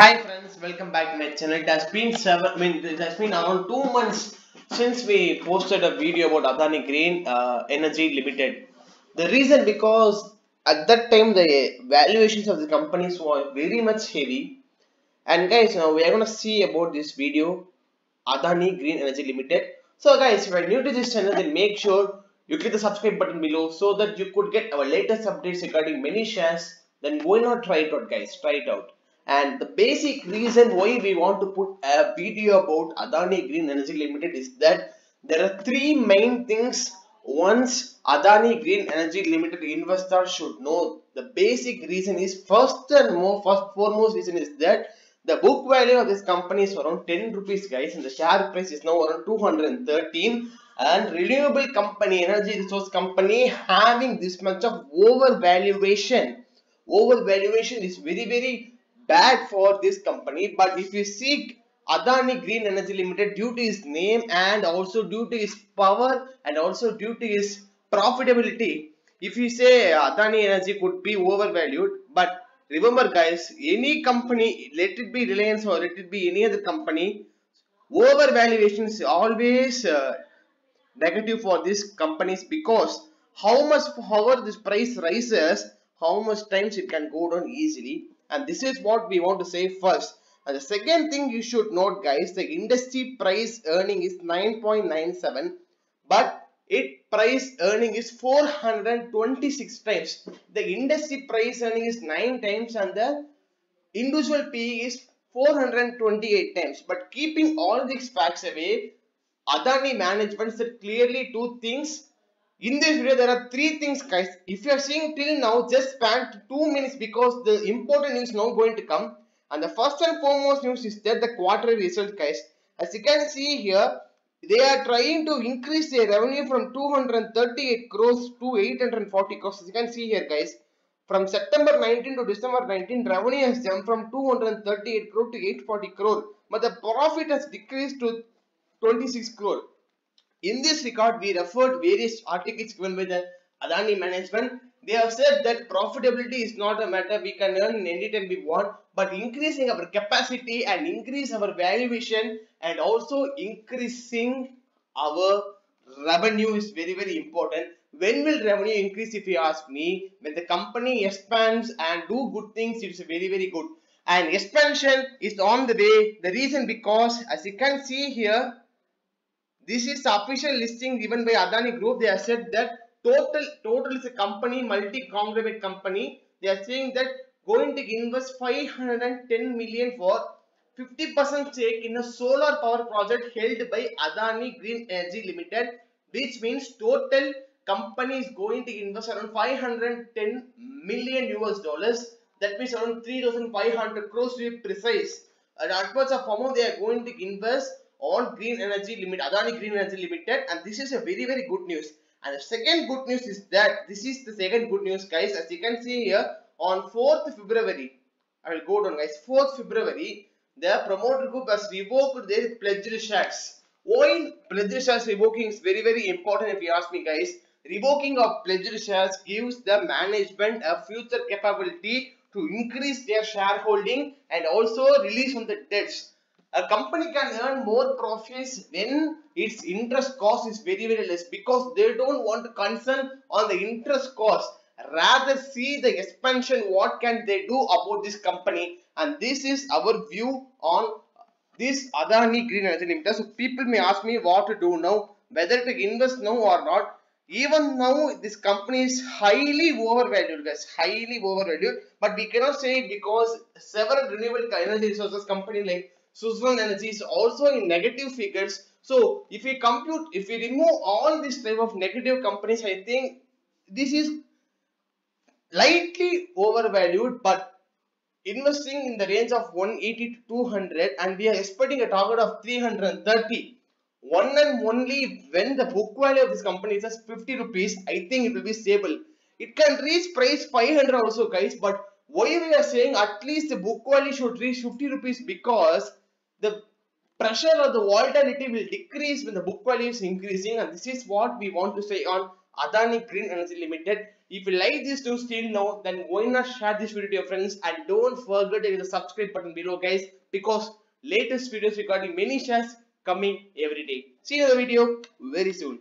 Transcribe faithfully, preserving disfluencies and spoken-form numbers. Hi friends, welcome back to my channel. It has been seven, I mean, it has been around two months since we posted a video about Adani Green uh, Energy Limited. The reason because at that time the valuations of the companies were very much heavy. And guys, now we are gonna see about this video, Adani Green Energy Limited. So guys, if you are new to this channel, then make sure you click the subscribe button below so that you could get our latest updates regarding many shares. Then why not try it out, guys? Try it out. And the basic reason why we want to put a video about Adani Green Energy Limited is that there are three main things once Adani Green Energy Limited investors should know. The basic reason is first and more, first foremost reason is that the book value of this company is around ten rupees, guys, and the share price is now around two hundred thirteen. And renewable company, energy resource company, having this much of overvaluation, overvaluation is very very bad for this company. But if you seek Adani Green Energy Limited due to its name and also due to its power and also due to its profitability, if you say Adani Energy could be overvalued, but remember guys, any company, let it be Reliance or let it be any other company, overvaluation is always uh, negative for these companies, because how much however this price rises, how much times it can go down easily. And this is what we want to say first. And the second thing you should note, guys, the industry price earning is nine point nine seven, but it price earning is four hundred twenty-six times. The industry price earning is nine times and the individual P E is four hundred twenty-eight times. But keeping all these facts away, Adani management said clearly two things. In this video, there are three things, guys. If you are seeing till now, just span two minutes because the important news now going to come. And the first and foremost news is that the quarterly result, guys. As you can see here, they are trying to increase their revenue from two hundred thirty-eight crores to eight hundred forty crores. As you can see here, guys, from September nineteen to December nineteen, revenue has jumped from two hundred thirty-eight crore to eight hundred forty crore. But the profit has decreased to twenty-six crore. In this regard, we referred various articles given by the Adani management. They have said that profitability is not a matter, we can earn any time we want, but increasing our capacity and increase our valuation and also increasing our revenue is very very important. When will revenue increase, if you ask me? When the company expands and do good things, it's very very good. And expansion is on the way. The reason because, as you can see here, this is official listing given by Adani Group. They have said that total total is a company, multi-conglomerate company. They are saying that going to invest five hundred ten million for fifty percent stake in a solar power project held by Adani Green Energy Limited, which means total company is going to invest around five hundred ten million U S dollars. That means around three thousand five hundred crores to be precise. And upwards of amount they are going to invest on Green Energy Limited, Adani Green Energy Limited, and this is a very very good news. And the second good news is that this is the second good news, guys. As you can see here, on fourth February, I will go down, guys. fourth February, the promoter group has revoked their pledged shares. Why pledged shares revoking is very very important, if you ask me, guys. Revoking of pledged shares gives the management a future capability to increase their shareholding and also release on the debts. A company can earn more profits when its interest cost is very very less, because they don't want to concern on the interest cost, rather see the expansion, what can they do about this company. And this is our view on this Adani Green Energy Limited. So people may ask me what to do now, whether to invest now or not. Even now this company is highly overvalued, guys, highly overvalued, but we cannot say it because several renewable energy resources company like Suzlon energy is also in negative figures. So if we compute, if we remove all this type of negative companies, I think this is lightly overvalued, but investing in the range of one eighty to two hundred, and we are expecting a target of three hundred thirty. One and only when the book value of this company is just fifty rupees, I think it will be stable. It can reach price five hundred also, guys, but why we are saying at least the book value should reach fifty rupees, because the pressure or the volatility will decrease when the book value is increasing. And this is what we want to say on Adani Green Energy Limited. If you like this news till now, then why not share this video to your friends, and don't forget to hit the subscribe button below, guys, because latest videos regarding many shares coming every day. See you in the video very soon.